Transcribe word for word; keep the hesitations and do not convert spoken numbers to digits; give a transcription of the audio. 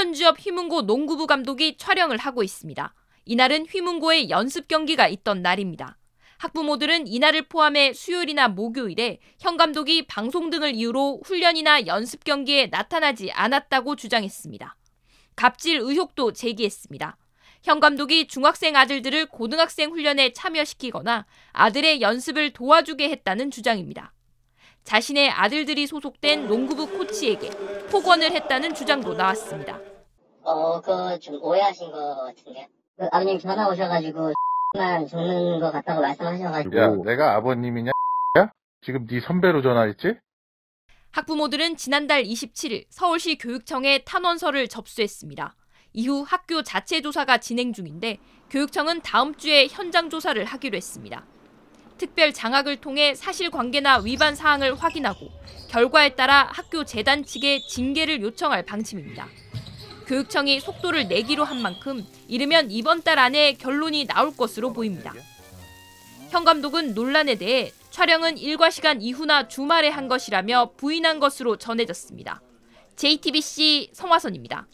현주엽 휘문고 농구부 감독이 촬영을 하고 있습니다. 이날은 휘문고의 연습 경기가 있던 날입니다. 학부모들은 이날을 포함해 수요일이나 목요일에 현 감독이 방송 등을 이유로 훈련이나 연습 경기에 나타나지 않았다고 주장했습니다. 갑질 의혹도 제기했습니다. 현 감독이 중학생 아들들을 고등학생 훈련에 참여시키거나 아들의 연습을 도와주게 했다는 주장입니다. 자신의 아들들이 소속된 농구부 코치에게 폭언을 했다는 주장도 나왔습니다. 어, 그거 좀 오해하신 것 같은데요. 그 아버님 전화 오셔가지고 만 죽는 것 같다고 말씀하셔가지고. 야, 내가 아버님이냐? 지금 네 선배로 전화했지? 학부모들은 지난달 이십칠일 서울시 교육청에 탄원서를 접수했습니다. 이후 학교 자체 조사가 진행 중인데 교육청은 다음 주에 현장 조사를 하기로 했습니다. 특별 장학을 통해 사실관계나 위반 사항을 확인하고 결과에 따라 학교 재단 측에 징계를 요청할 방침입니다. 교육청이 속도를 내기로 한 만큼 이르면 이번 달 안에 결론이 나올 것으로 보입니다. 현 감독은 논란에 대해 촬영은 일과 시간 이후나 주말에 한 것이라며 부인한 것으로 전해졌습니다. 제이티비씨 성화선입니다.